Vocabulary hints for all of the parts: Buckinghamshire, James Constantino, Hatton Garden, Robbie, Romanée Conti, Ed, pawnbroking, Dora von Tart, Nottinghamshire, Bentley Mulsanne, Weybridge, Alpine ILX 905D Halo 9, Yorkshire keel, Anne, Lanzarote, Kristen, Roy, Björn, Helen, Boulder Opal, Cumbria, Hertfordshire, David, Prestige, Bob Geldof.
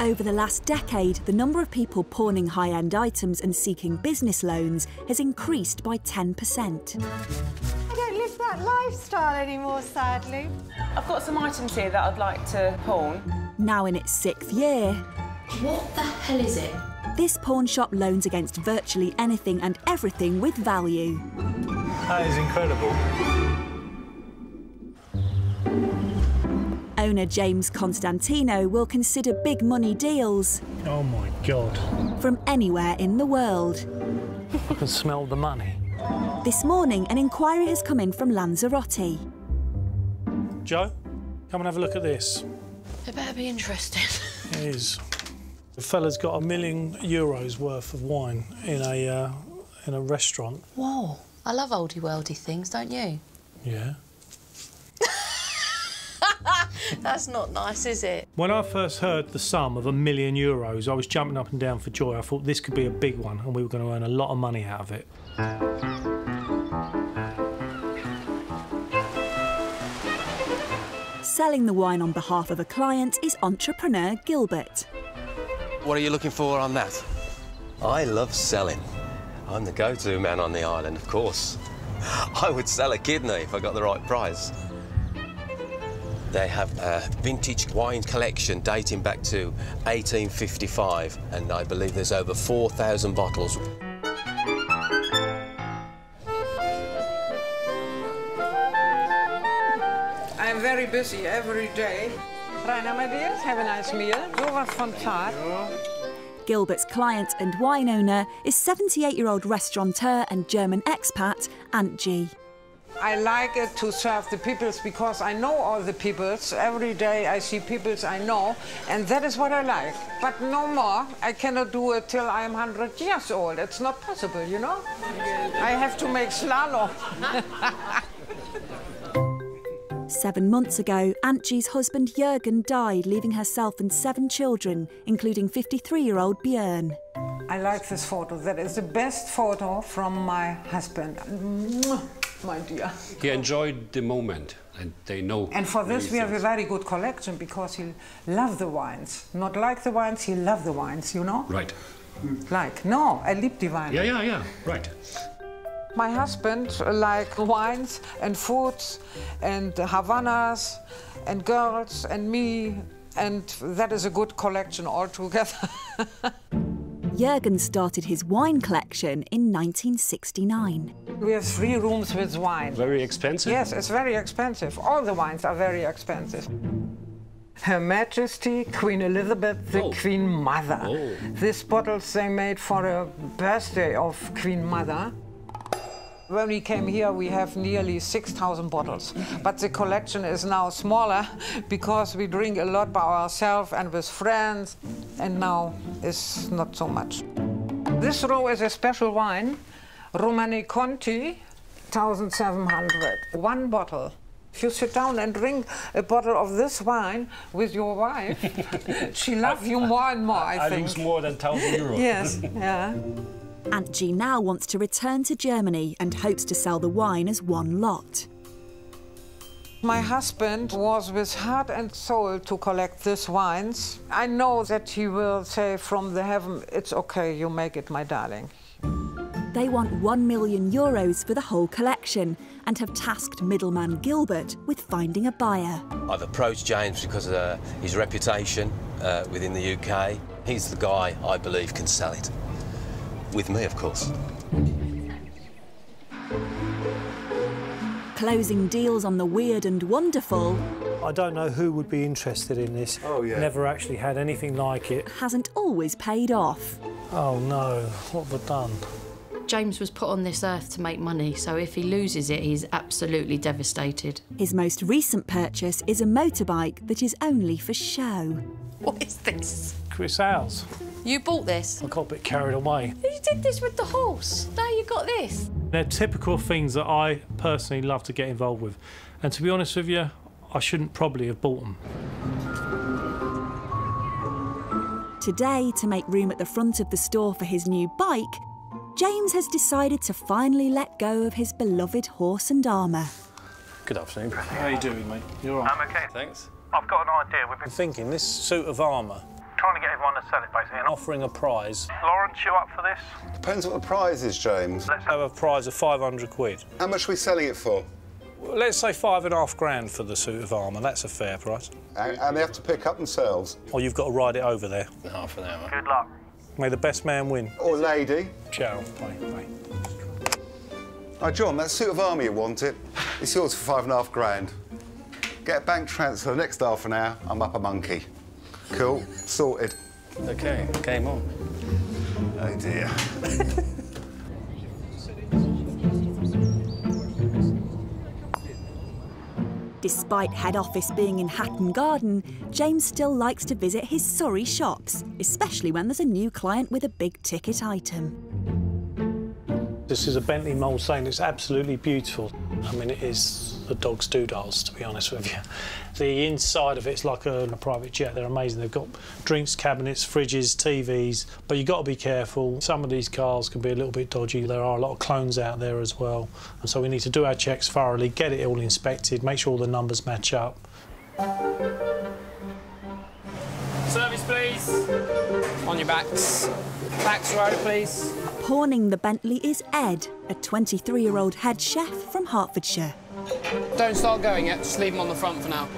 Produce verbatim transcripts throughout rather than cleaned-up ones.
Over the last decade, the number of people pawning high-end items and seeking business loans has increased by ten percent. I don't live that lifestyle anymore, sadly. I've got some items here that I'd like to pawn. Now in its sixth year... What the hell is it? This pawn shop loans against virtually anything and everything with value. That is incredible. Owner James Constantino will consider big money deals. Oh my God. From anywhere in the world. I can smell the money. This morning, an inquiry has come in from Lanzarote. Joe, come and have a look at this. It better be interesting. It is. The fella's got a million euros worth of wine in a, uh, in a restaurant. Whoa. I love oldie-worldy things, don't you? Yeah. That's not nice, is it? When I first heard the sum of a million euros, I was jumping up and down for joy. I thought this could be a big one and we were going to earn a lot of money out of it. Selling the wine on behalf of a client is entrepreneur Gilbert. What are you looking for on that? I love selling. I'm the go-to man on the island, of course. I would sell a kidney if I got the right price. They have a vintage wine collection dating back to eighteen fifty-five, and I believe there's over four thousand bottles. I'm very busy every day. Rainer, my dears, have a nice meal. Dora von Tart. Gilbert's client and wine owner is seventy-eight-year-old restaurateur and German expat, Aunt G. I like it to serve the peoples because I know all the peoples. Every day I see peoples I know, and that is what I like. But no more. I cannot do it till I'm one hundred years old. It's not possible, you know? I have to make slalom. Seven months ago, Angie's husband Jürgen died, leaving herself and seven children, including fifty-three-year-old Björn. I like this photo. That is the best photo from my husband. My dear. He enjoyed the moment, and they know... And for this, we have a very good collection, because he loved the wines. Not like the wines, he loved the wines, you know? Right. Like, no, I lieb die Weine. Yeah, yeah, yeah, right. My husband liked wines and foods and Havanas and girls and me, and that is a good collection altogether. Jürgen started his wine collection in nineteen sixty-nine. We have three rooms with wine. Very expensive? Yes, it's very expensive. All the wines are very expensive. Her Majesty, Queen Elizabeth, the oh. Queen Mother. Oh. These bottles they made for a birthday of Queen Mother. When we came here, we have nearly six thousand bottles. But the collection is now smaller because we drink a lot by ourselves and with friends, and now it's not so much. This row is a special wine, Romanée Conti, one thousand seven hundred, one bottle. If you sit down and drink a bottle of this wine with your wife, she loves you more and more, I, I think. I lose more than one thousand euros. Yes, yeah. Aunt G now wants to return to Germany and hopes to sell the wine as one lot. My husband was with heart and soul to collect these wines. I know that he will say from the heaven, it's okay, you make it, my darling. They want one million euros for the whole collection and have tasked middleman Gilbert with finding a buyer. I've approached James because of uh, his reputation uh, within the U K. He's the guy I believe can sell it. With me, of course. Closing deals on the weird and wonderful... I don't know who would be interested in this. Oh, yeah. Never actually had anything like it. Hasn't always paid off. Oh, no. What have I done? James was put on this earth to make money, so if he loses it, he's absolutely devastated. His most recent purchase is a motorbike that is only for show. What is this? Chris Owls. You bought this? I got a bit carried away. You did this with the horse. Now you got this. They're typical things that I personally love to get involved with. And to be honest with you, I shouldn't probably have bought them. Today, to make room at the front of the store for his new bike, James has decided to finally let go of his beloved horse and armour. Good afternoon, brother. How are you doing, mate? You all right? I'm OK, thanks. I've got an idea. We've been thinking this suit of armour trying to get everyone to sell it, basically. And offering a prize. Lawrence, you up for this? Depends what the prize is, James. Let's have a prize of five hundred quid. How much are we selling it for? Well, let's say five and a half grand for the suit of armour. That's a fair price. And, and they have to pick up themselves. Or you've got to ride it over there. Half an hour. Good luck. May the best man win. Or lady. Ciao. Bye, bye. Right, John, that suit of armour you wanted, it's yours for five and a half grand. Get a bank transfer the next half an hour, I'm up a monkey. Cool, sorted. OK, game on. Oh, dear. Despite head office being in Hatton Garden, James still likes to visit his Surrey shops, especially when there's a new client with a big-ticket item. This is a Bentley Mulsanne. It's absolutely beautiful. I mean, it is the dog's doodles, to be honest with you. The inside of it's like a, a private jet. They're amazing. They've got drinks cabinets, fridges, T Vs, but you've got to be careful. Some of these cars can be a little bit dodgy. There are a lot of clones out there as well. And so we need to do our checks thoroughly, get it all inspected, make sure all the numbers match up. Service, please. On your backs. Backs row, please. Pawning the Bentley is Ed, a twenty-three-year-old head chef from Hertfordshire. Don't start going yet, just leave him on the front for now.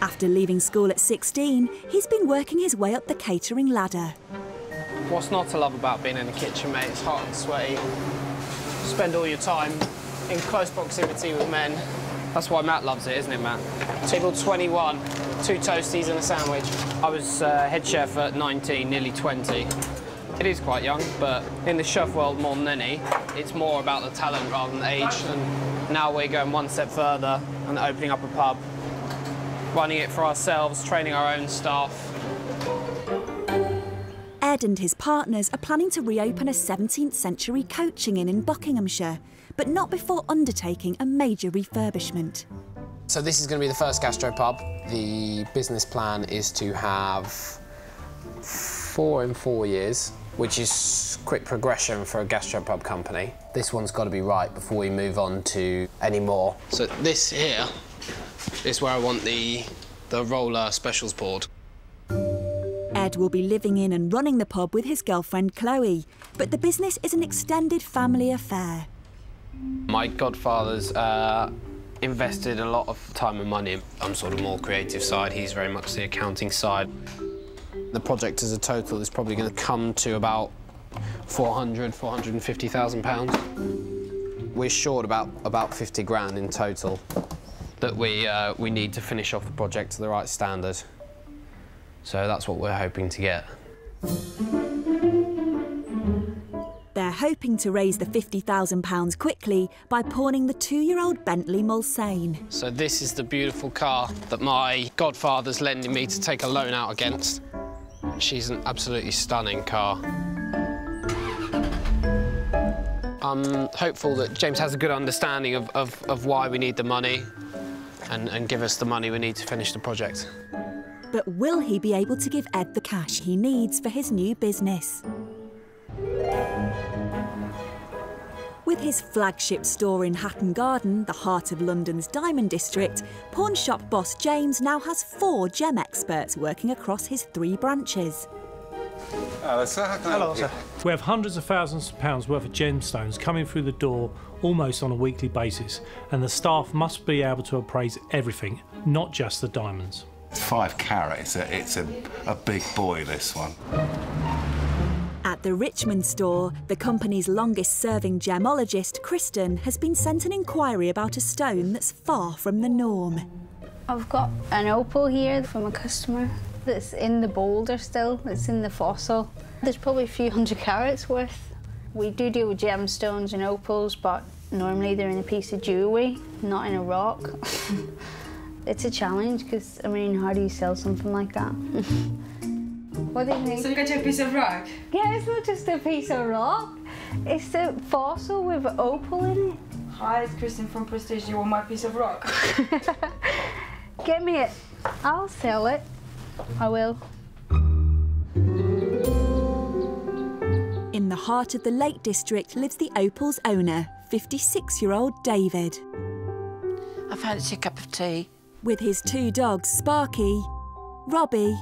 After leaving school at sixteen, he's been working his way up the catering ladder. What's not to love about being in the kitchen, mate? It's hot and sweaty. Spend all your time in close proximity with men. That's why Matt loves it, isn't it, Matt? Table twenty-one, two toasties and a sandwich. I was uh, head chef at nineteen, nearly twenty. It is quite young, but in the chef world more than any, it's more about the talent rather than the age. And now we're going one step further and opening up a pub, running it for ourselves, training our own staff. Ed and his partners are planning to reopen a seventeenth century coaching inn in Buckinghamshire, but not before undertaking a major refurbishment. So this is going to be the first gastropub. The business plan is to have four in four years, which is quick progression for a gastropub company. This one's got to be right before we move on to any more. So this here is where I want the, the roller specials board. Ed will be living in and running the pub with his girlfriend Chloe, but the business is an extended family affair. My godfather's uh, invested a lot of time and money. I'm sort of more creative side, he's very much the accounting side. The project as a total is probably going to come to about four hundred, four hundred fifty thousand pounds. We're short about about fifty grand in total that we uh, we need to finish off the project to the right standard. So that's what we're hoping to get. They're hoping to raise the fifty thousand pounds quickly by pawning the two-year-old Bentley Mulsanne. So this is the beautiful car that my godfather's lending me to take a loan out against. She's an absolutely stunning car. I'm hopeful that James has a good understanding of, of, of why we need the money and, and give us the money we need to finish the project. But will he be able to give Ed the cash he needs for his new business? With his flagship store in Hatton Garden, the heart of London's Diamond District, pawn shop boss James now has four gem experts working across his three branches. Hello, sir. How can I help you? Hello, sir. We have hundreds of thousands of pounds worth of gemstones coming through the door almost on a weekly basis, and the staff must be able to appraise everything, not just the diamonds. It's five carat, it's a, it's a, a big boy, this one. At the Richmond store, the company's longest-serving gemologist, Kristen, has been sent an inquiry about a stone that's far from the norm. I've got an opal here from a customer that's in the boulder still, it's in the fossil. There's probably a few hundred carats worth. We do deal with gemstones and opals, but normally they're in a piece of jewellery, not in a rock. It's a challenge, because, I mean, how do you sell something like that? What do you think? So you got a piece of rock? Yeah, it's not just a piece of rock. It's a fossil with opal in it. Hi, it's Kristen from Prestige. You want my piece of rock? Get me it. I'll sell it. I will. In the heart of the Lake District lives the opal's owner, fifty-six-year-old David. I fancy a cup of tea. With his two dogs, Sparky, Robbie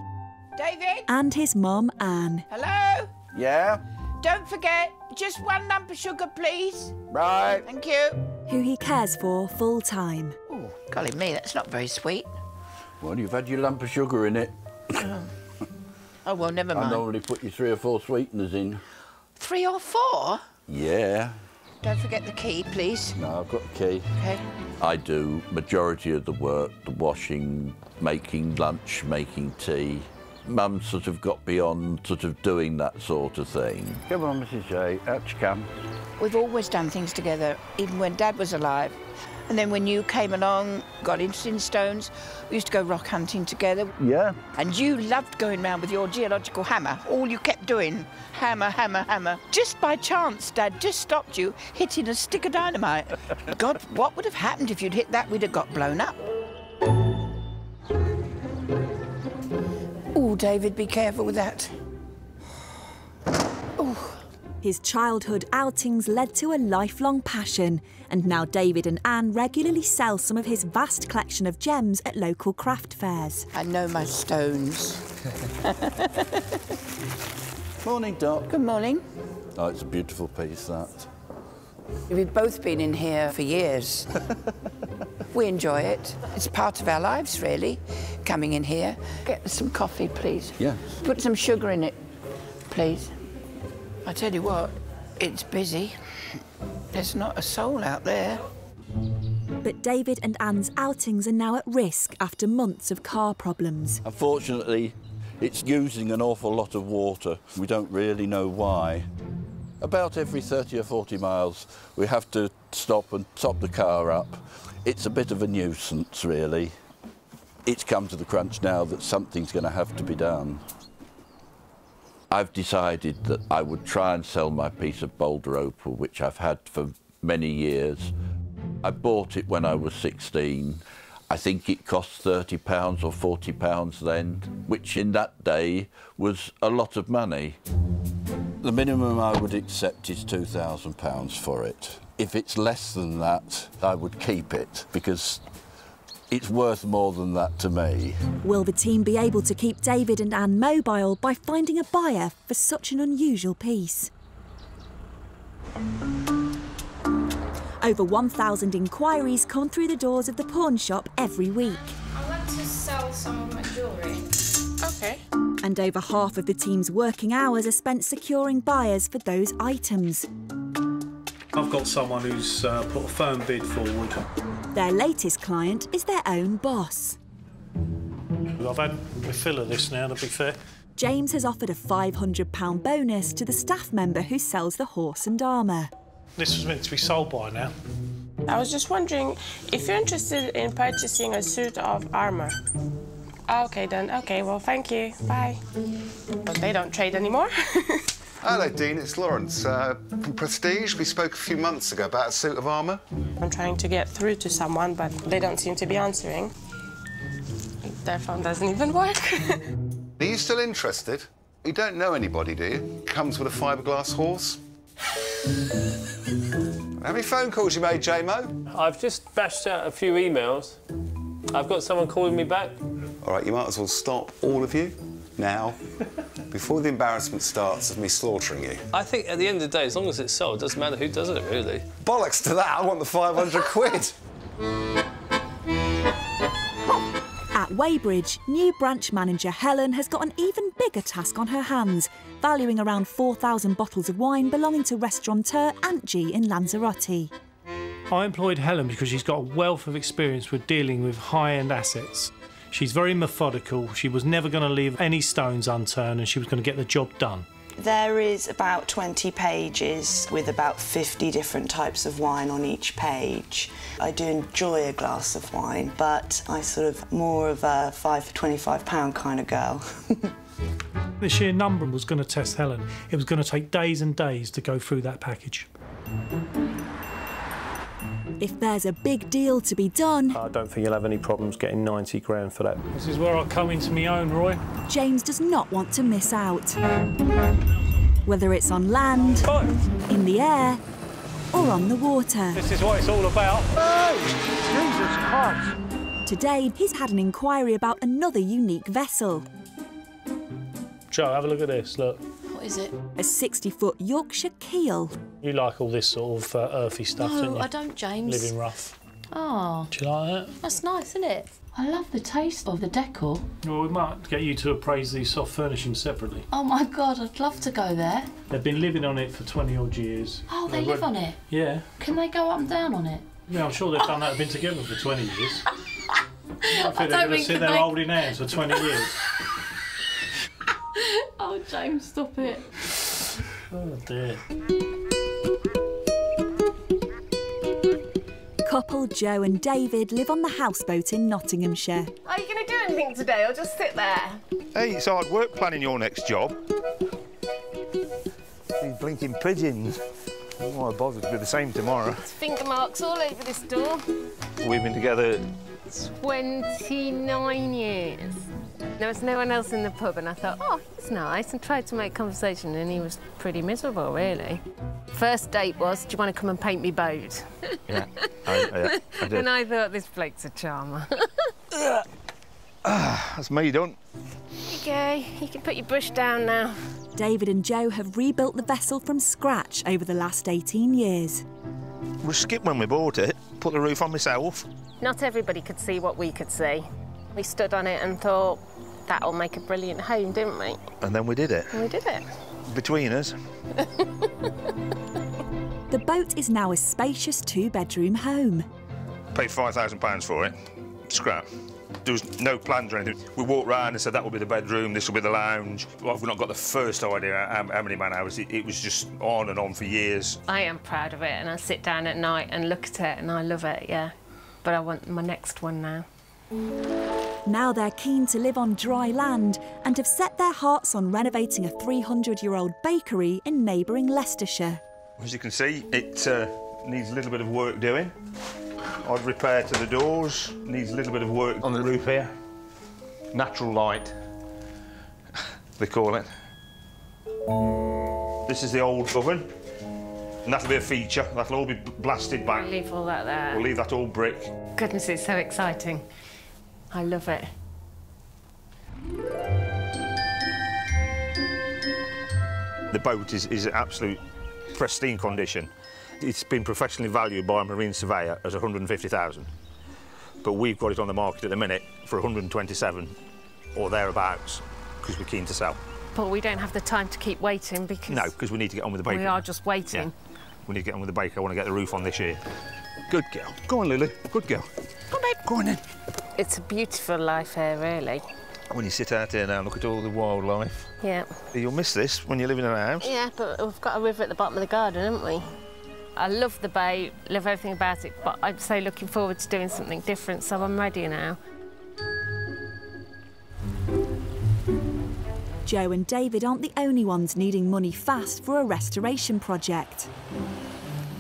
David? And his mum, Anne. Hello? Yeah? Don't forget, just one lump of sugar, please. Right. Thank you. Who he cares for full time. Oh, golly me, that's not very sweet. Well, you've had your lump of sugar in it. Oh, well, never mind. I normally put you three or four sweeteners in. Three or four? Yeah. Don't forget the key, please. No, I've got the key. OK. I do majority of the work, the washing, making lunch, making tea. Mum sort of got beyond sort of doing that sort of thing. Come on, Missus J, out you come. We've always done things together, even when Dad was alive. And then when you came along, got interested in stones, we used to go rock hunting together. Yeah. And you loved going round with your geological hammer. All you kept doing, hammer, hammer, hammer. Just by chance, Dad just stopped you hitting a stick of dynamite. God, what would have happened if you'd hit that? We'd have got blown up. Oh, David, be careful with that. Oh. His childhood outings led to a lifelong passion, and now David and Anne regularly sell some of his vast collection of gems at local craft fairs. I know my stones. Morning, Doc. Good morning. Oh, it's a beautiful piece, that. We've both been in here for years. We enjoy it. It's part of our lives, really, coming in here. Get some coffee, please. Yeah. Put some sugar in it, please. I tell you what, it's busy. There's not a soul out there. But David and Anne's outings are now at risk after months of car problems. Unfortunately, it's using an awful lot of water. We don't really know why. About every thirty or forty miles, we have to stop and top the car up. It's a bit of a nuisance, really. It's come to the crunch now that something's going to have to be done. I've decided that I would try and sell my piece of boulder opal, which I've had for many years. I bought it when I was sixteen. I think it cost thirty pounds or forty pounds then, which in that day was a lot of money. The minimum I would accept is two thousand pounds for it. If it's less than that, I would keep it, because it's worth more than that to me. Will the team be able to keep David and Anne mobile by finding a buyer for such an unusual piece? Over one thousand inquiries come through the doors of the pawn shop every week. I'd like to sell some of my jewellery. OK. And over half of the team's working hours are spent securing buyers for those items. I've got someone who's uh, put a firm bid forward. Their latest client is their own boss. I've had my fill of this now, to be fair. James has offered a five hundred pound bonus to the staff member who sells the horse and armour. This was meant to be sold by now. I was just wondering if you're interested in purchasing a suit of armour. OK, then. OK, well, thank you. Bye. But they don't trade anymore. Hello, Dean, it's Lawrence. Uh, from Prestige, we spoke a few months ago about a suit of armour. I'm trying to get through to someone, but they don't seem to be answering. Their phone doesn't even work. Are you still interested? You don't know anybody, do you? Comes with a fiberglass horse. How many phone calls you made, J-Mo? I've just bashed out a few emails. I've got someone calling me back. All right, you might as well stop, all of you. Now, before the embarrassment starts of me slaughtering you. I think at the end of the day, as long as it's sold, it doesn't matter who does it, really. Bollocks to that, I want the five hundred quid. At Weybridge, new branch manager Helen has got an even bigger task on her hands, valuing around four thousand bottles of wine belonging to restaurateur Aunt G in Lanzarote. I employed Helen because she's got a wealth of experience with dealing with high-end assets. She's very methodical. She was never going to leave any stones unturned and she was going to get the job done. There is about twenty pages with about fifty different types of wine on each page. I do enjoy a glass of wine, but I'm sort of more of a five for twenty-five pound kind of girl. The sheer number was going to test Helen. It was going to take days and days to go through that package. If there's a big deal to be done... I don't think you'll have any problems getting ninety grand for that. This is where I come into my own, Roy. James does not want to miss out. Whether it's on land, oh. in the air, or on the water. This is what it's all about. Oh, Jesus Christ! Today, he's had an inquiry about another unique vessel. Joe, have a look at this, look. What is it? A sixty-foot Yorkshire keel. You like all this sort of uh, earthy stuff, no, don't you? I don't, James. Living rough. Oh. Do you like that? That's nice, isn't it? I love the taste of the decor. Well, we might get you to appraise these soft furnishings separately. Oh, my God, I'd love to go there. They've been living on it for twenty-odd years. Oh, they, they live went... on it? Yeah. Can they go up and down on it? Yeah, I'm sure they've done that. They've been together for twenty years. I, I don't they're going to sit there they... holding hands for twenty years. Oh, James, stop it. Oh, dear. Couple Joe and David live on the houseboat in Nottinghamshire. Are you going to do anything today or just sit there? Hey, it's hard work planning your next job. These blinking pigeons. I don't want to bother to do the same tomorrow. There's finger marks all over this door. We've been together... twenty-nine years. There was no one else in the pub and I thought, oh, he's nice, and tried to make conversation and he was pretty miserable, really. First date was, do you want to come and paint me boat? Yeah, I, yeah, I did. And I thought, this bloke's a charmer. uh, that's me done. There you go, you can put your brush down now. David and Joe have rebuilt the vessel from scratch over the last eighteen years. We skipped when we bought it, put the roof on myself. Not everybody could see what we could see. We stood on it and thought, that'll make a brilliant home, didn't we? And then we did it. And we did it. Between us. The boat is now a spacious two-bedroom home. Paid five thousand pounds for it. Scrap. There was no plans or anything. We walked round and said, that will be the bedroom, this will be the lounge. Well, I've not got the first idea how, how many man hours. It, it was just on and on for years. I am proud of it, and I sit down at night and look at it, and I love it, yeah. But I want my next one now. Now they're keen to live on dry land and have set their hearts on renovating a three hundred year old bakery in neighbouring Leicestershire. As you can see, it uh, needs a little bit of work doing. Odd repair to the doors, needs a little bit of work on the roof here. Natural light, they call it. This is the old oven. And that'll be a feature. That'll all be blasted back. We'll leave all that there. We'll leave that all brick. Goodness, it's so exciting. I love it. The boat is, is in absolute pristine condition. It's been professionally valued by a marine surveyor as one hundred and fifty thousand pounds. But we've got it on the market at the minute for one hundred and twenty-seven thousand pounds or thereabouts, because we're keen to sell. But we don't have the time to keep waiting because... No, because we need to get on with the bakery. We are just waiting. Yeah. We need to get on with the baker. I want to get the roof on this year. Good girl. Go on, Lily. Good girl. Come on, babe. Go on, then. It's a beautiful life here, really. When you sit out here now and look at all the wildlife. Yeah. You'll miss this when you live in a house. Yeah, but we've got a river at the bottom of the garden, haven't we? I love the bay, love everything about it, but I'm so looking forward to doing something different, so I'm ready now. Joe and David aren't the only ones needing money fast for a restoration project.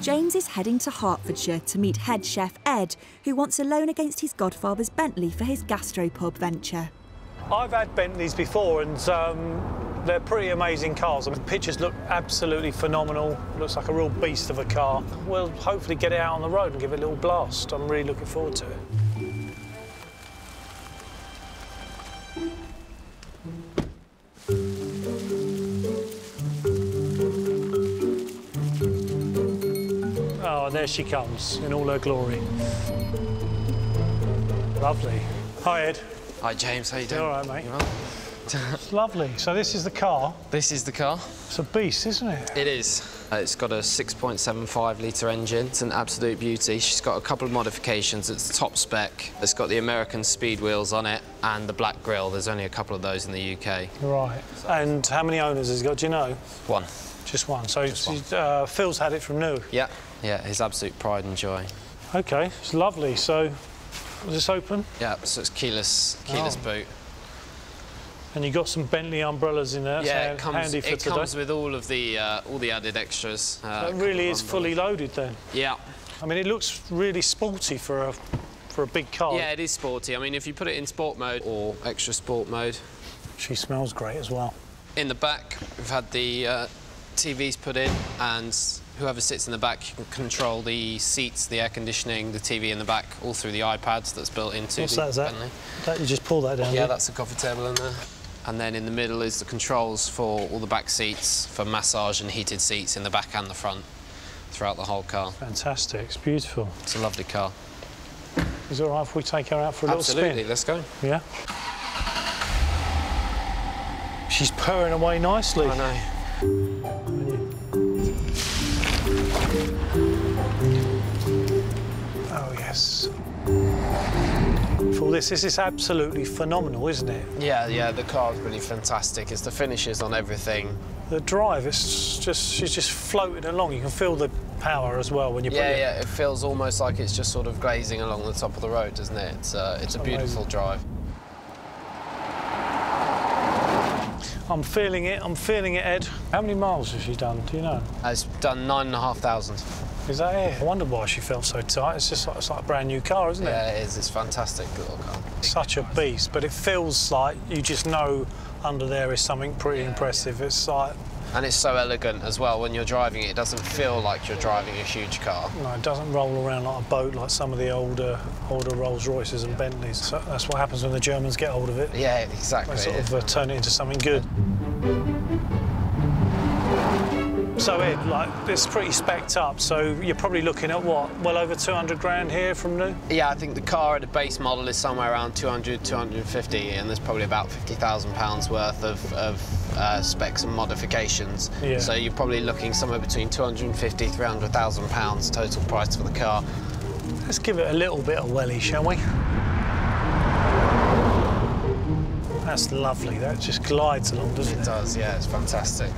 James is heading to Hertfordshire to meet head chef Ed, who wants a loan against his godfather's Bentley for his gastropub venture. I've had Bentleys before and um, they're pretty amazing cars. I mean, the pictures look absolutely phenomenal. It looks like a real beast of a car. We'll hopefully get it out on the road and give it a little blast. I'm really looking forward to it. Oh, there she comes in all her glory. Lovely. Hi, Ed. Hi, James. How you doing? All right, mate. You all right? It's lovely. So this is the car. This is the car. It's a beast, isn't it? It is. Uh, it's got a six point seven five litre engine. It's an absolute beauty. She's got a couple of modifications. It's top spec. It's got the American speed wheels on it and the black grille. There's only a couple of those in the U K. Right. And how many owners has it got, do you know? One. Just one. So Just one. Uh, Phil's had it from new? Yeah. Yeah, his absolute pride and joy. OK, it's lovely. So was this open? Yeah, so it's keyless, keyless oh. boot. And you got some Bentley umbrellas in there. Yeah, so it comes, handy for it today. comes with all of the uh, all the added extras. Uh, so it really is fully loaded then. Yeah. I mean, it looks really sporty for a for a big car. Yeah, it is sporty. I mean, if you put it in sport mode or extra sport mode. She smells great as well. In the back, we've had the uh, T Vs put in, and whoever sits in the back, you can control the seats, the air conditioning, the T V in the back, all through the iPads that's built into. What's the that? Is that? Bentley. That you just pull that down. Yeah, there. That's a coffee table in there. and then in the middle is the controls for all the back seats, for massage and heated seats in the back and the front throughout the whole car. Fantastic, it's beautiful. It's a lovely car. Is it all right if we take her out for a Absolutely. little spin? Absolutely, let's go. Yeah. She's purring away nicely. I know. Oh, yes. For this, this is absolutely phenomenal, isn't it? Yeah, yeah, the car's really fantastic. It's the finishes on everything. The drive, it's just, she's just floating along. You can feel the power as well when you put it. Yeah, yeah, it feels almost like it's just sort of glazing along the top of the road, doesn't it? It's, uh, it's a beautiful drive. I'm feeling it, I'm feeling it, Ed. How many miles has she done, do you know? It's done nine and a half thousand. Is that it? I wonder why she felt so tight. It's just like, it's like a brand new car, isn't it? Yeah, it is. It's a fantastic little car. Such a beast, but it feels like you just know under there is something pretty yeah, impressive. Yeah. It's like... And it's so elegant as well. When you're driving it, it doesn't feel like you're driving a huge car. No, it doesn't roll around like a boat like some of the older older Rolls-Royces and yeah. Bentleys. So that's what happens when the Germans get hold of it. Yeah, exactly. They sort of uh, turn it into something good. So, Ed, like, it's pretty specced up, so you're probably looking at, what, well over two hundred grand here from new? Yeah, I think the car at the base model is somewhere around two hundred, two hundred fifty, and there's probably about fifty thousand pounds worth of, of uh, specs and modifications. Yeah. So you're probably looking somewhere between two hundred fifty, three hundred thousand pounds total price for the car. Let's give it a little bit of welly, shall we? That's lovely. That just glides along, doesn't it? It does, yeah. It's fantastic.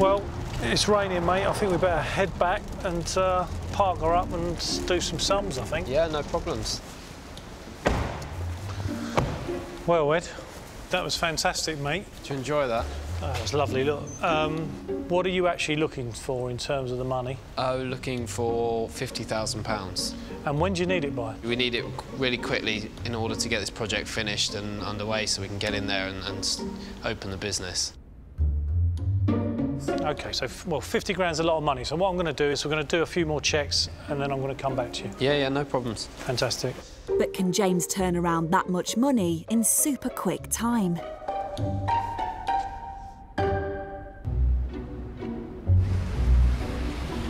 Well, it's raining, mate. I think we better head back and uh, park her up and do some sums, I think. Yeah, no problems. Well, Ed, that was fantastic, mate. Did you enjoy that? Oh, that was lovely. Look, um, what are you actually looking for in terms of the money? Oh, looking for fifty thousand pounds. And when do you need it by? We need it really quickly in order to get this project finished and underway so we can get in there and, and open the business. OK, so, well, fifty grand's a lot of money, so what I'm going to do is we're going to do a few more checks and then I'm going to come back to you. Yeah, yeah, no problems. Fantastic. But can James turn around that much money in super quick time?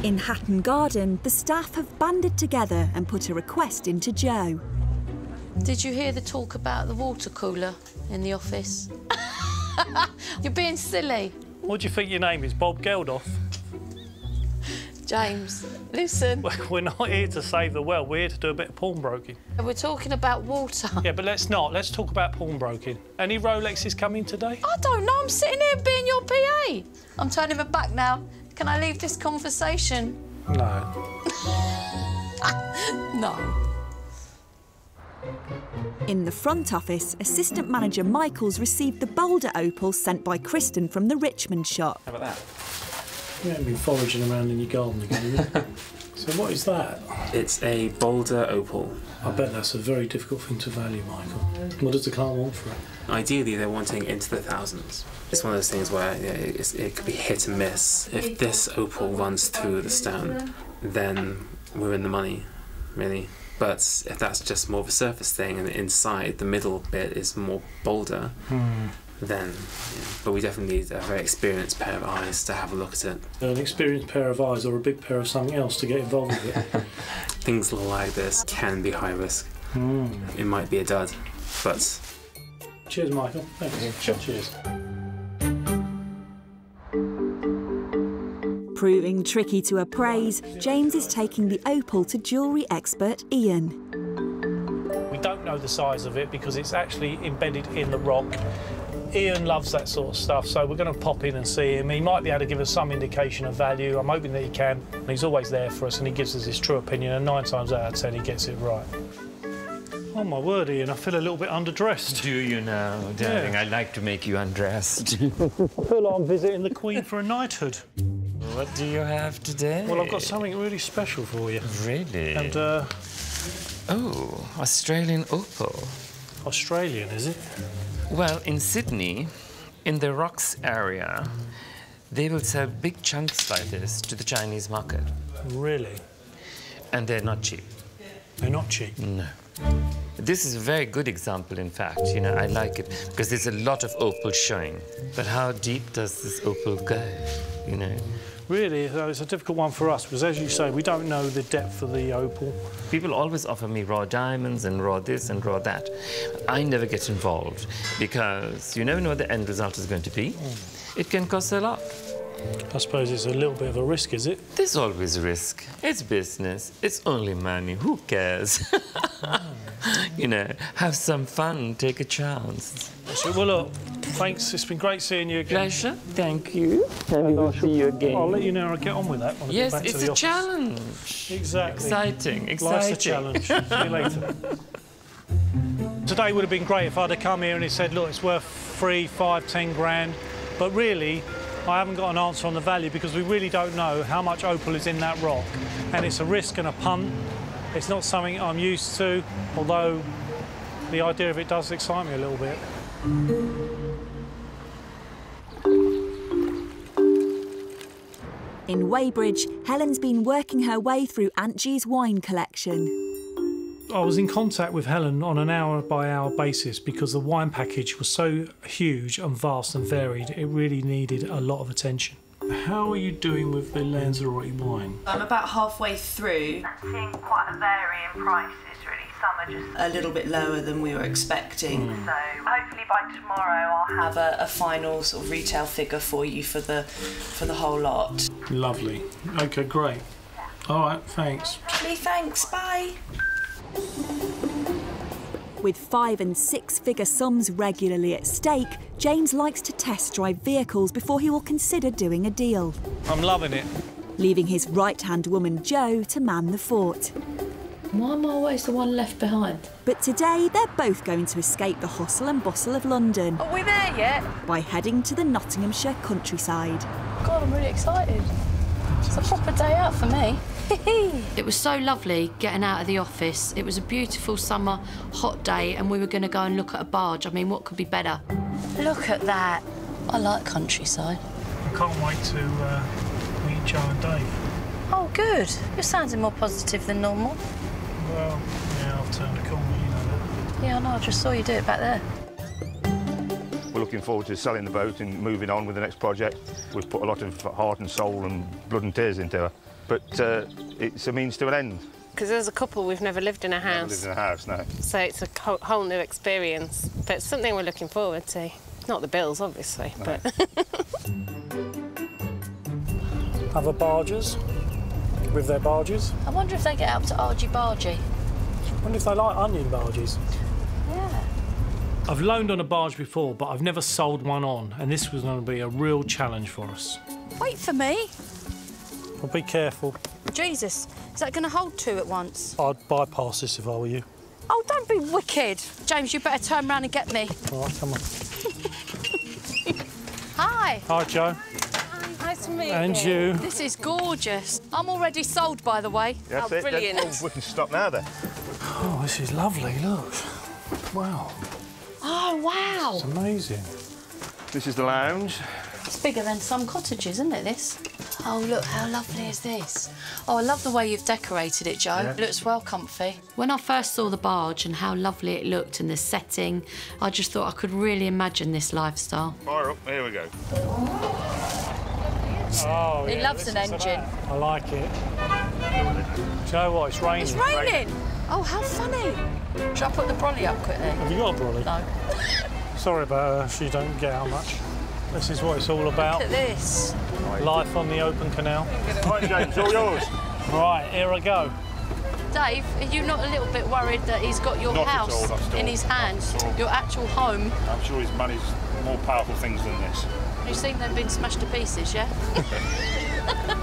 In Hatton Garden, the staff have banded together and put a request into Joe. Did you hear the talk about the water cooler in the office? You're being silly. What do you think your name is, Bob Geldof? James, listen. We're not here to save the world, we're here to do a bit of pawnbroking. We're talking about water. Yeah, but let's not. Let's talk about pawnbroking. Any Rolexes coming today? I don't know. I'm sitting here being your P A. I'm turning my back now. Can I leave this conversation? No. No. In the front office, assistant manager Michael's received the Boulder Opal sent by Kristen from the Richmond shop. How about that? You haven't been foraging around in your garden again, have you? So what is that? It's a Boulder Opal. I bet that's a very difficult thing to value, Michael. What does the client want for it? Ideally, they're wanting into the thousands. It's one of those things where you know, it's, it could be hit and miss. If this opal runs through the stone, then we're in the money, really. But if that's just more of a surface thing and inside the middle bit is more boulder, hmm. then... Yeah. But we definitely need a very experienced pair of eyes to have a look at it. An experienced pair of eyes or a big pair of something else to get involved with it. Things like this can be high risk. Hmm. It might be a dud, but... Cheers, Michael. Thanks. Yeah, sure. Cheers. Proving tricky to appraise, James is taking the opal to jewellery expert Ian. We don't know the size of it because it's actually embedded in the rock. Ian loves that sort of stuff, so we're going to pop in and see him. He might be able to give us some indication of value. I'm hoping that he can. And he's always there for us and he gives us his true opinion, and nine times out of ten he gets it right. Oh, my word, Ian, I feel a little bit underdressed. Do you know, darling? Yeah. I like to make you undressed. I feel like I'm visiting the Queen for a knighthood. What do you have today? Well, I've got something really special for you. Really? And, uh... oh, Australian opal. Australian, is it? Well, in Sydney, in the rocks area, they will sell big chunks like this to the Chinese market. Really? And they're not cheap. They're not cheap? No. This is a very good example, in fact. You know, I like it because there's a lot of opal showing. But how deep does this opal go, you know? Really, though, it's a difficult one for us because, as you say, we don't know the depth of the opal. People always offer me raw diamonds and raw this and raw that. I never get involved because you never know what the end result is going to be. Mm. It can cost a lot. I suppose it's a little bit of a risk, is it? There's always risk. It's business. It's only money. Who cares? You know, have some fun, take a chance. So, well, look, thanks. It's been great seeing you again. Pleasure. Thank you. And I'll see you again. I'll let you know. I'll get on with that. When yes, I get back it's to the a office. Challenge. Exactly. Exciting. Exciting. Life's a challenge. See you later. Today would have been great if I'd have come here and it said, look, it's worth three, five, ten grand. But really, I haven't got an answer on the value because we really don't know how much opal is in that rock. And it's a risk and a punt. It's not something I'm used to, although the idea of it does excite me a little bit. In Weybridge, Helen's been working her way through Aunt G's wine collection. I was in contact with Helen on an hour-by-hour basis because the wine package was so huge and vast and varied, it really needed a lot of attention. How are you doing with the Lanzarote wine? I'm about halfway through. That seems quite a vary in prices, really. Some are just a little bit lower than we were expecting. Mm. So hopefully by tomorrow I'll have a, a final sort of retail figure for you for the, for the whole lot. Lovely. OK, great. All right, thanks. Lovely, thanks. Bye. With five and six figure sums regularly at stake, James likes to test drive vehicles before he will consider doing a deal. I'm loving it. Leaving his right-hand woman, Joe, to man the fort. Why am I always the one left behind? But today, they're both going to escape the hustle and bustle of London. Are we there yet? By heading to the Nottinghamshire countryside. God, I'm really excited. It's a proper day out for me. It was so lovely getting out of the office. It was a beautiful summer, hot day, and we were going to go and look at a barge. I mean, what could be better? Look at that. I like countryside. I can't wait to uh, meet Joe and Dave. Oh, good. You're sounding more positive than normal. Well, yeah, I've turned a corner, you know that. Yeah, I know. I just saw you do it back there. We're looking forward to selling the boat and moving on with the next project. We've put a lot of heart and soul and blood and tears into her, but uh, it's a means to an end. Because as a couple, we've never lived in a house. Never lived in a house, no. So it's a whole new experience, but it's something we're looking forward to. Not the bills, obviously, no. But... Other barges with their barges. I wonder if they get up to argy bargy. I wonder if they like onion barges. Yeah. I've loaned on a barge before, but I've never sold one on, and this was going to be a real challenge for us. Wait for me. Well, be careful. Jesus, is that going to hold two at once? I'd bypass this if I were you. Oh, don't be wicked. James, you better turn round and get me. All right, come on. Hi. Hi, Joe. Hi. Nice to meet you. And you. This is gorgeous. I'm already sold, by the way. That's oh, it. Brilliant. That's... Oh, we can stop now, then. Oh, this is lovely, look. Wow. Oh, wow. It's amazing. This is the lounge. It's bigger than some cottages, isn't it, this? Oh, look, how lovely is this? Oh, I love the way you've decorated it, Joe. Yeah. It looks well comfy. When I first saw the barge and how lovely it looked and the setting, I just thought I could really imagine this lifestyle. Fire up. Here we go. Oh, he yeah, loves an engine. I like it. Do you know what? It's raining. It's raining. Oh, how funny. Should I put the brolly up quickly? Have you got a brolly? No. Sorry about her, she don't get out much. This is what it's all about. Look at this. Life on the open canal. Right, James, all yours. Right, here I go. Dave, are you not a little bit worried that he's got your not house all, in his hands, your actual home? I'm sure his money's more powerful things than this. You've seen them being smashed to pieces, yeah?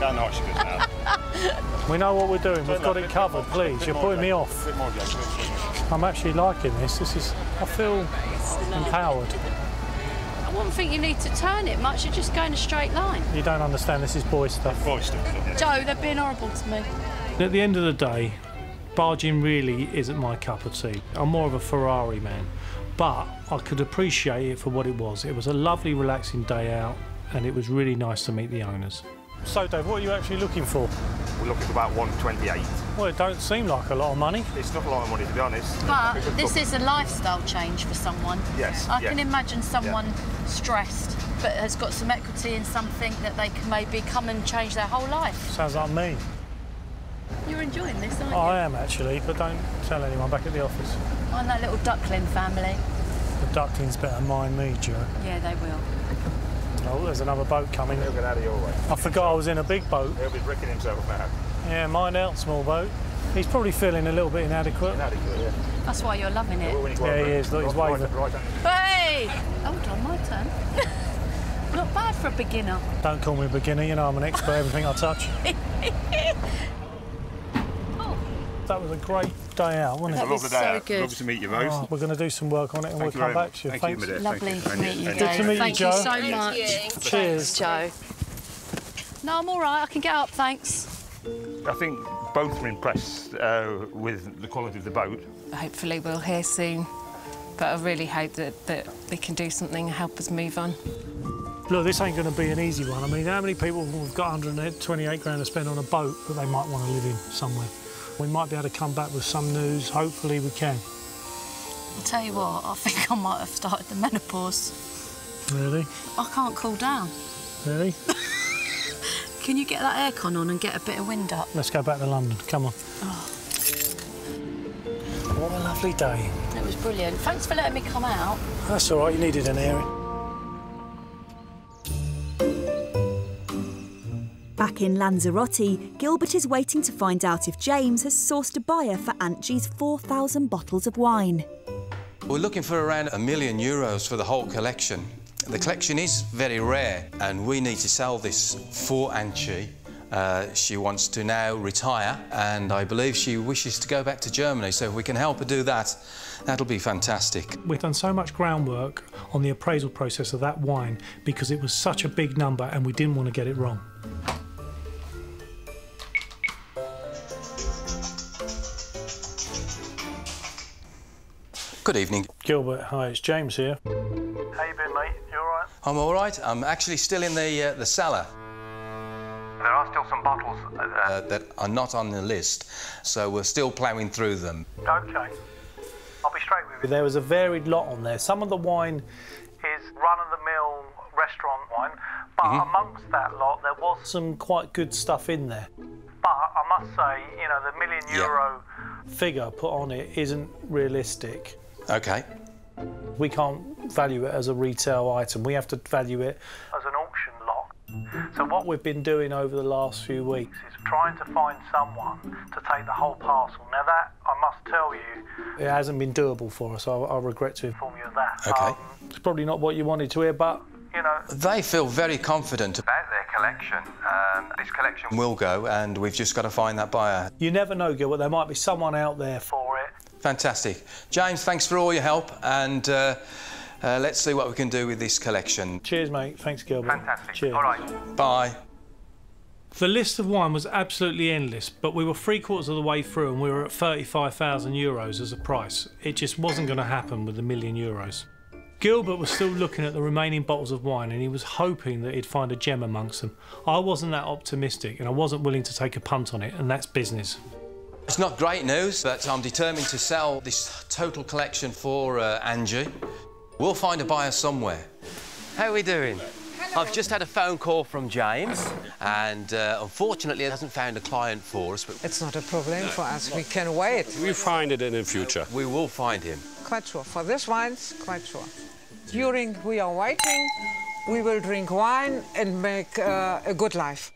No, no, she goes now. We know what we're doing. We've got it covered, please. You're putting me off. I'm actually liking this. This is... I feel empowered. I wouldn't think you need to turn it much. You're just going a straight line. You don't understand. This is boy stuff. Boy stuff. Yeah. Joe, they're being horrible to me. At the end of the day, barging really isn't my cup of tea. I'm more of a Ferrari man. But I could appreciate it for what it was. It was a lovely, relaxing day out, and it was really nice to meet the owners. So, Dave, what are you actually looking for? we're looking for about one twenty-eight. Well, it don't seem like a lot of money. It's not a lot of money, to be honest. But this is a lifestyle change for someone. Yes. I yeah. can imagine someone yeah. stressed, but has got some equity in something that they can maybe come and change their whole life. Sounds like me. You're enjoying this, aren't you? I am, actually, but don't tell anyone back at the office. Oh, and that little duckling family. The ducklings better mind me, Joe. Yeah, they will. Oh, there's another boat coming. He'll get out of your way. I forgot I was in a big boat. He'll be bricking himself now. Yeah, mind out, small boat. He's probably feeling a little bit inadequate. Inadequate, yeah. That's why you're loving it. Yeah, yeah, he is. Look, he's waving. Hey! Hold on, my turn. Not bad for a beginner. Don't call me a beginner. You know I'm an expert at everything I touch. That was a great day out, wasn't it? It was a lovely day out. So good. Lovely to meet you both. Oh, we're going to do some work on it and Thank we'll come back to you. Thank you, lovely to meet you, Dave. Good to meet Thank you, Joe. Thank you so much. Thank you. Cheers, Joe. No, I'm all right. I can get up, thanks. I think both were impressed uh, with the quality of the boat. Hopefully we'll hear soon, but I really hope that, that they can do something and help us move on. Look, this ain't going to be an easy one. I mean, how many people have got one hundred twenty-eight grand to spend on a boat that they might want to live in somewhere? We might be able to come back with some news. Hopefully we can. I'll tell you what, I think I might have started the menopause. Really? I can't cool down. Really? Can you get that aircon on and get a bit of wind up? Let's go back to London. Come on. Oh. What a lovely day. It was brilliant. Thanks for letting me come out. That's all right. You needed an airing. Back in Lanzarote, Gilbert is waiting to find out if James has sourced a buyer for Aunt G's four thousand bottles of wine. We're looking for around a million euros for the whole collection. The collection is very rare and we need to sell this for Aunt G. Uh, she wants to now retire and I believe she wishes to go back to Germany, so if we can help her do that, that'll be fantastic. We've done so much groundwork on the appraisal process of that wine because it was such a big number and we didn't want to get it wrong. Good evening. Gilbert, hi, it's James here. How you been, mate? You all right? I'm all right. I'm actually still in the uh, the cellar. There are still some bottles uh, uh, that are not on the list, so we're still ploughing through them. OK. I'll be straight with you. There was a varied lot on there. Some of the wine is run-of-the-mill restaurant wine, but mm-hmm. amongst that lot there was some quite good stuff in there. But I must say, you know, the million euro yeah. figure put on it isn't realistic. OK. We can't value it as a retail item. We have to value it as an auction lot. So what we've been doing over the last few weeks is trying to find someone to take the whole parcel. Now, that, I must tell you... It hasn't been doable for us. I, I regret to inform you of that. OK. Um, it's probably not what you wanted to hear, but, you know... They feel very confident about their collection. Um, this collection will go, and we've just got to find that buyer. You never know, Gilbert. There might be someone out there for it. Fantastic. James, thanks for all your help, and uh, uh, let's see what we can do with this collection. Cheers, mate. Thanks, Gilbert. Fantastic. Cheers. All right. Bye. The list of wine was absolutely endless, but we were three-quarters of the way through and we were at thirty-five thousand euros as a price. It just wasn't going to happen with a million euros. Gilbert was still looking at the remaining bottles of wine and he was hoping that he'd find a gem amongst them. I wasn't that optimistic and I wasn't willing to take a punt on it, and that's business. It's not great news, but I'm determined to sell this total collection for uh, Angie. We'll find a buyer somewhere. How are we doing? Hello. I've just had a phone call from James, and uh, unfortunately, he hasn't found a client for us. But it's not a problem no, for us. Not. We can wait. We'll find it in the future. We will find him. Quite sure. For this wine, quite sure. During we are waiting, we will drink wine and make uh, a good life.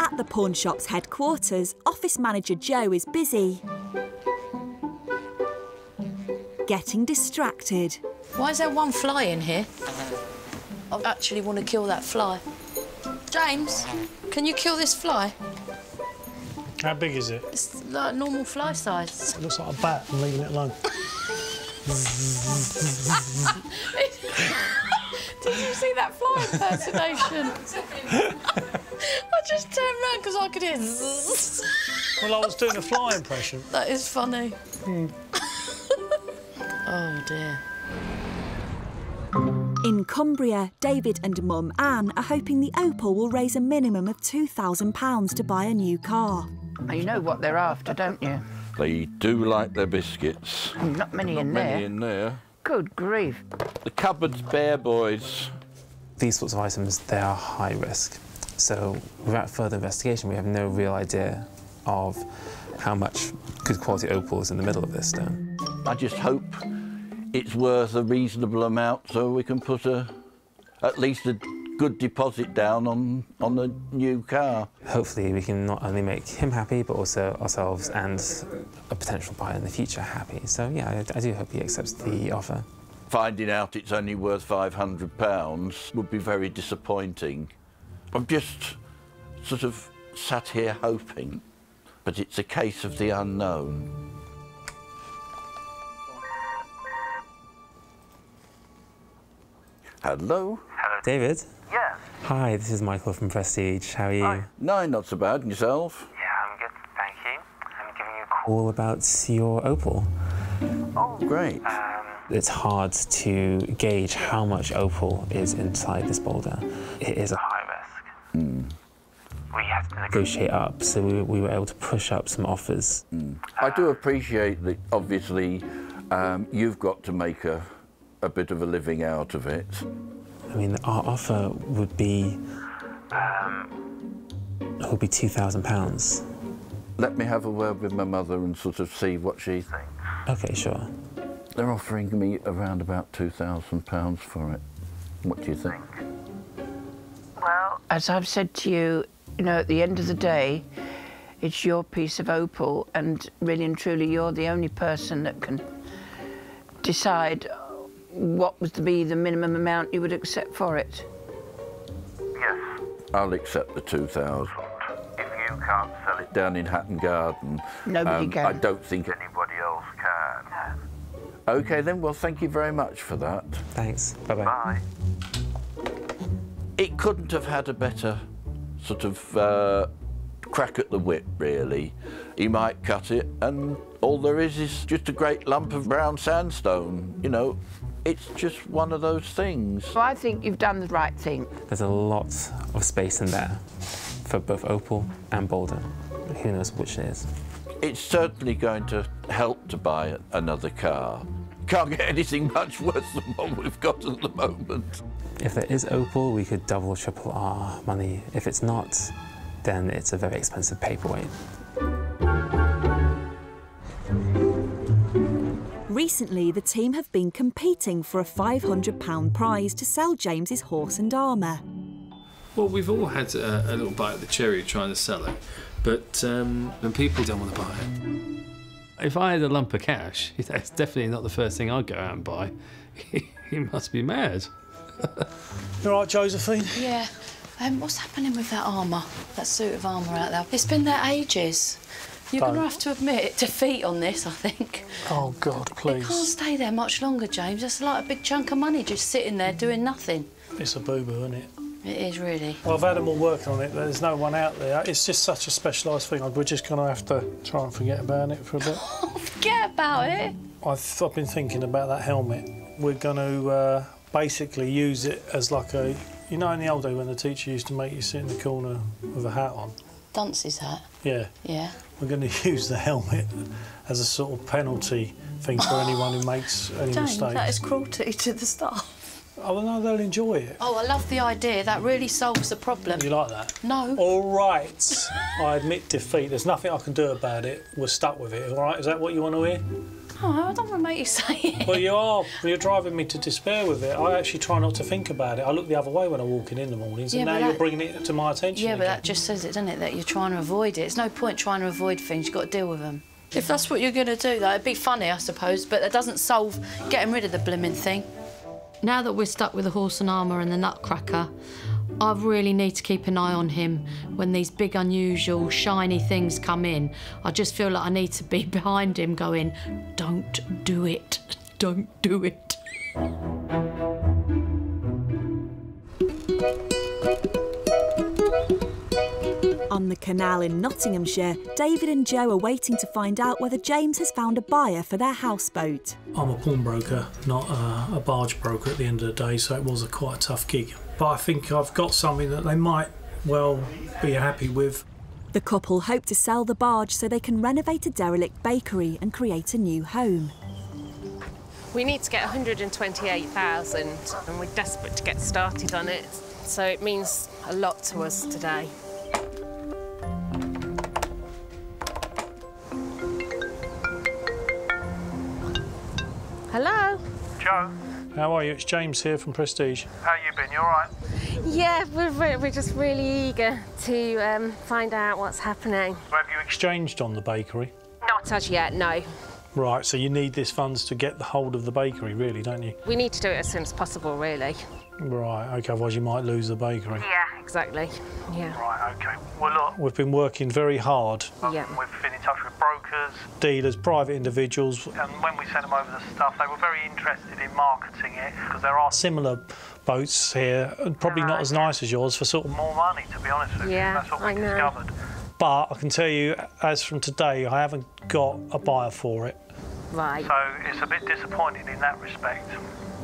At the pawn shop's headquarters, office manager Joe is busy getting distracted. Why is there one fly in here? I actually want to kill that fly. James, can you kill this fly? How big is it? It's like normal fly size. It looks like a bat. I'm leaving it alone. Did you see that fly impersonation? I just turned round because I could hear zzz. Well, I was doing a fly impression. That is funny. Mm. Oh, dear. In Cumbria, David and mum Anne are hoping the Opal will raise a minimum of two thousand pounds to buy a new car. You know what they're after, don't you? They do like their biscuits. Not many Not in many there. many in there. Good grief. The cupboard's bare, boys. These sorts of items, they are high risk. So without further investigation, we have no real idea of how much good quality opal is in the middle of this stone. I just hope it's worth a reasonable amount so we can put a, at least a good deposit down on, on the new car. Hopefully we can not only make him happy, but also ourselves and a potential buyer in the future happy. So yeah, I, I do hope he accepts the offer. Finding out it's only worth five hundred pounds would be very disappointing. I'm just sort of sat here hoping, but it's a case of the unknown. Hello? Hello. David? Yeah? Hi, this is Michael from Prestige. How are you? Hi. No, not so bad. And yourself? Yeah, I'm good, thank you. I'm giving you a call about your opal. Oh, great. Um, it's hard to gauge how much opal is inside this boulder. It is a high risk. Mm. We had to negotiate up, so we, we were able to push up some offers. Mm. Uh, I do appreciate that, obviously, um, you've got to make a... a bit of a living out of it. I mean, our offer would be... Um, it would be two thousand pounds. Let me have a word with my mother and sort of see what she thinks. OK, sure. They're offering me around about two thousand pounds for it. What do you think? Well, as I've said to you, you know, at the end of the day, it's your piece of opal, and really and truly, you're the only person that can decide what would be the minimum amount you would accept for it? Yes. I'll accept the two thousand. If you can't sell it down in Hatton Garden... Nobody um, can. I don't think anybody else can. No. OK, then. Well, thank you very much for that. Thanks. Bye-bye. Bye. It couldn't have had a better sort of uh, crack at the whip, really. He might cut it, and all there is is just a great lump of brown sandstone, you know. It's just one of those things. Well, I think you've done the right thing. There's a lot of space in there for both opal and boulder. Who knows which it is? It's certainly going to help to buy another car. Can't get anything much worse than what we've got at the moment. If there is opal, we could double, triple our money. If it's not, then it's a very expensive paperweight. Recently, the team have been competing for a five hundred pound prize to sell James's horse and armour. Well, we've all had a, a little bite of the cherry trying to sell it, but um, and people don't want to buy it. If I had a lump of cash, that's definitely not the first thing I'd go out and buy. You must be mad. You all right, Josephine? Yeah. Um, what's happening with that armour, that suit of armour out there? It's been there ages. You're going to have to admit defeat on this, I think. Oh, God, please. It can't stay there much longer, James. That's like a big chunk of money just sitting there doing nothing. It's a boo-boo, isn't it? It is, really. Well, I've had them all working on it, but there's no one out there. It's just such a specialised thing. We're just going to have to try and forget about it for a bit. Oh, forget about it? I've, I've been thinking about that helmet. We're going to uh, basically use it as like a... You know, in the old day when the teacher used to make you sit in the corner with a hat on? Dunce's hat? Yeah. Yeah. We're going to use the helmet as a sort of penalty thing for anyone who makes any James, mistakes. That is cruelty to the staff. Oh, no, they'll enjoy it. Oh, I love the idea. That really solves the problem. You like that? No. All right. I admit defeat. There's nothing I can do about it. We're stuck with it, all right? Is that what you want to hear? No, I don't want to make you say it. Well, you are. You're driving me to despair with it. I actually try not to think about it. I look the other way when I'm walking in the mornings, yeah, and now that... you're bringing it to my attention. Yeah, but again. That just says it, doesn't it, that you're trying to avoid it. It's no point trying to avoid things. You've got to deal with them. If that's what you're going to do, though, it'd be funny, I suppose, but that doesn't solve getting rid of the blimmin' thing. Now that we're stuck with the horse and armour and the nutcracker, I really need to keep an eye on him when these big, unusual, shiny things come in. I just feel like I need to be behind him going, don't do it, don't do it. On from the canal in Nottinghamshire, David and Joe are waiting to find out whether James has found a buyer for their houseboat. I'm a pawnbroker, not a, a barge broker at the end of the day, so it was a quite a tough gig. But I think I've got something that they might well be happy with. The couple hope to sell the barge so they can renovate a derelict bakery and create a new home. We need to get one hundred and twenty-eight thousand and we're desperate to get started on it. So it means a lot to us today. Hello? Joe. How are you? It's James here from Prestige. How you been? You all right? Yeah, we're, we're just really eager to um, find out what's happening. Have you exchanged on the bakery? Not as yet, no. Right, so you need this funds to get the hold of the bakery, really, don't you? We need to do it as soon as possible, really. Right, OK, otherwise you might lose the bakery. Yeah, exactly, yeah. Right, OK. Well, look, we've been working very hard. Yeah. We've been in touch with brokers, dealers, private individuals. And when we sent them over the stuff, they were very interested in marketing it, because there are similar boats here, and probably right. not as nice as yours, for sort of more money, to be honest with yeah, you. That's what we discovered. But I can tell you, as from today, I haven't got a buyer for it. Right. So it's a bit disappointing in that respect.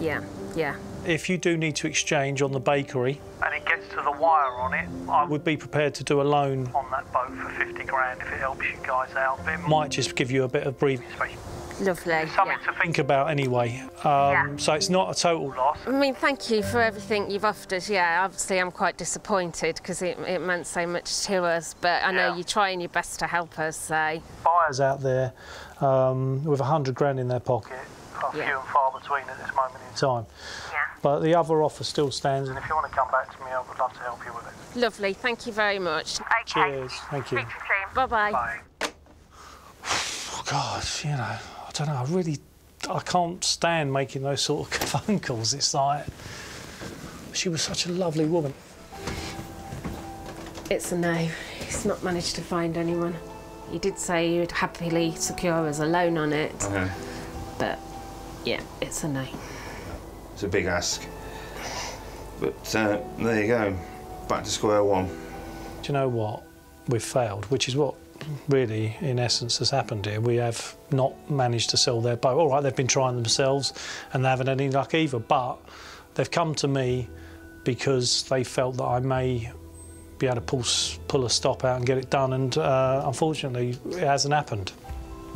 Yeah, yeah. If you do need to exchange on the bakery... and it gets to the wire on it... I would be prepared to do a loan... on that boat for fifty grand if it helps you guys out. It might just give you a bit of breathing space. Lovely. It's something yeah. to think about anyway. Um, yeah. So it's not a total loss. I mean, thank you for everything you've offered us. Yeah, obviously I'm quite disappointed because it, it meant so much to us, but I know yeah. you're trying your best to help us, so... Buyers out there um, with one hundred grand in their pocket are few yeah. and far between at this moment in time. Yeah. But the other offer still stands. And if you want to come back to me, I would love to help you with it. Lovely. Thank you very much. OK. Cheers. Thank you. Bye-bye. Bye. God, you know... I don't know, I really, I can't stand making those sort of phone calls. It's like, she was such a lovely woman. It's a no. He's not managed to find anyone. He did say he would happily secure us a loan on it. OK. But, yeah, it's a no. It's a big ask. But uh, there you go, back to square one. Do you know what? We've failed, which is what really, in essence, has happened here. We have not managed to sell their boat. All right, they've been trying themselves and they haven't had any luck either, but they've come to me because they felt that I may be able to pull, pull a stop out and get it done, and uh, unfortunately, it hasn't happened.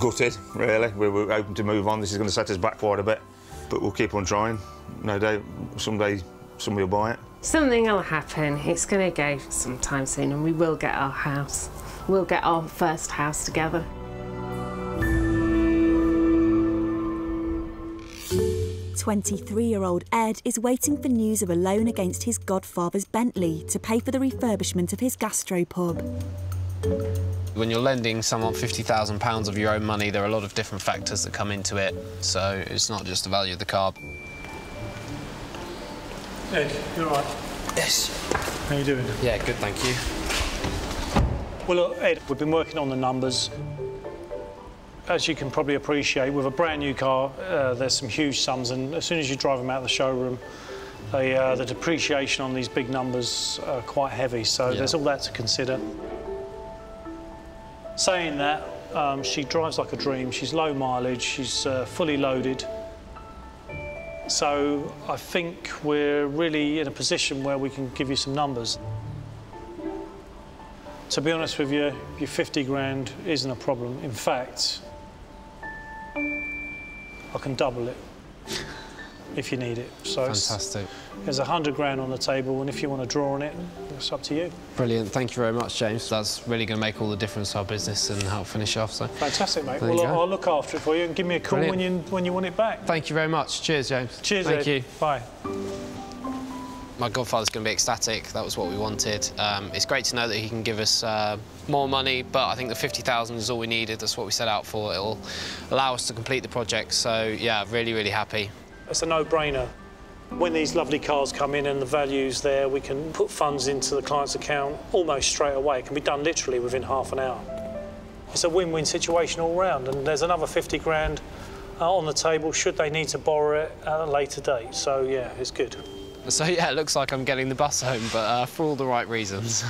Gutted, really. We were hoping to move on. This is going to set us back quite a bit, but we'll keep on trying. No doubt, someday, somebody will buy it. Something will happen. It's going to go sometime soon, and we will get our house. We'll get our first house together. twenty-three-year-old Ed is waiting for news of a loan against his godfather's Bentley to pay for the refurbishment of his gastropub. When you're lending someone fifty thousand pounds of your own money, there are a lot of different factors that come into it, so it's not just the value of the car. Ed, you all right? Yes. How you doing? Yeah, good, thank you. Well, look, Ed, we've been working on the numbers. As you can probably appreciate, with a brand new car, uh, there's some huge sums, and as soon as you drive them out of the showroom, they, uh, the depreciation on these big numbers are quite heavy, so yeah. there's all that to consider. Saying that, um, she drives like a dream. She's low mileage, she's uh, fully loaded. So I think we're really in a position where we can give you some numbers. To be honest with you, your fifty grand isn't a problem. In fact, I can double it if you need it. So fantastic. It's, there's one hundred grand on the table, and if you want to draw on it, it's up to you. Brilliant. Thank you very much, James. That's really going to make all the difference to our business and help finish off. So fantastic, mate. There well, I'll, I'll look after it for you and give me a call when you, when you want it back. Thank you very much. Cheers, James. Cheers, Thank Ed. you. Bye. My godfather's going to be ecstatic. That was what we wanted. Um, it's great to know that he can give us uh, more money, but I think the fifty thousand is all we needed. That's what we set out for. It'll allow us to complete the project. So, yeah, really, really happy. It's a no-brainer. When these lovely cars come in and the value's there, we can put funds into the client's account almost straight away. It can be done literally within half an hour. It's a win-win situation all round, and there's another fifty grand on the table should they need to borrow it at a later date. So, yeah, it's good. So, yeah, it looks like I'm getting the bus home, but uh, for all the right reasons.